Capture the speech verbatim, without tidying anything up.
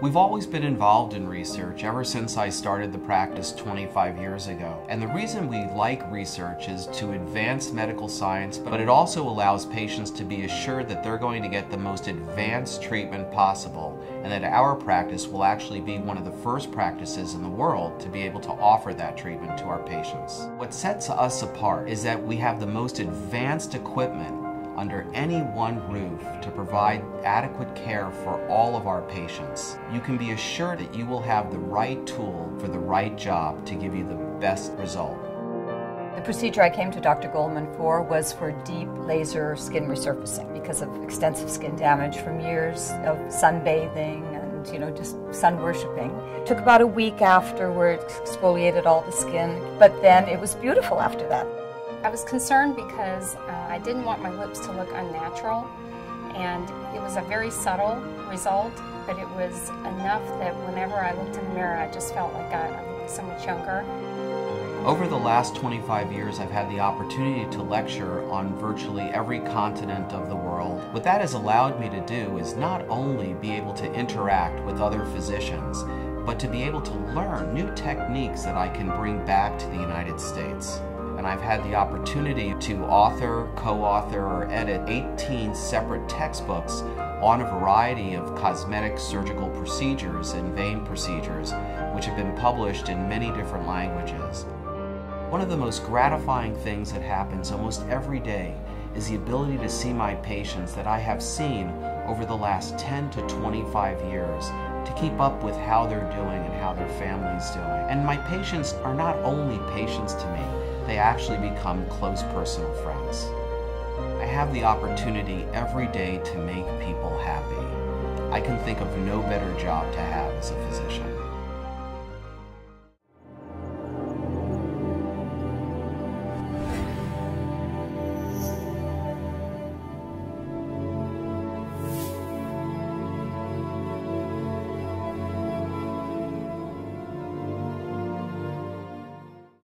We've always been involved in research ever since I started the practice twenty-five years ago. And the reason we like research is to advance medical science, but it also allows patients to be assured that they're going to get the most advanced treatment possible, and that our practice will actually be one of the first practices in the world to be able to offer that treatment to our patients. What sets us apart is that we have the most advanced equipment under any one roof to provide adequate care for all of our patients. You can be assured that you will have the right tool for the right job to give you the best result. The procedure I came to Doctor Goldman for was for deep laser skin resurfacing because of extensive skin damage from years of sunbathing and, you know, just sun worshiping. It took about a week after where it exfoliated all the skin, but then it was beautiful after that. I was concerned because uh, I didn't want my lips to look unnatural, and it was a very subtle result, but it was enough that whenever I looked in the mirror I just felt like I, I looked so much younger. Over the last twenty-five years, I've had the opportunity to lecture on virtually every continent of the world. What that has allowed me to do is not only be able to interact with other physicians, but to be able to learn new techniques that I can bring back to the United States. And I've had the opportunity to author, co-author, or edit eighteen separate textbooks on a variety of cosmetic surgical procedures and vein procedures, which have been published in many different languages. One of the most gratifying things that happens almost every day is the ability to see my patients that I have seen over the last ten to twenty-five years, to keep up with how they're doing and how their family's doing. And my patients are not only patients to me, they actually become close personal friends. I have the opportunity every day to make people happy. I can think of no better job to have as a physician.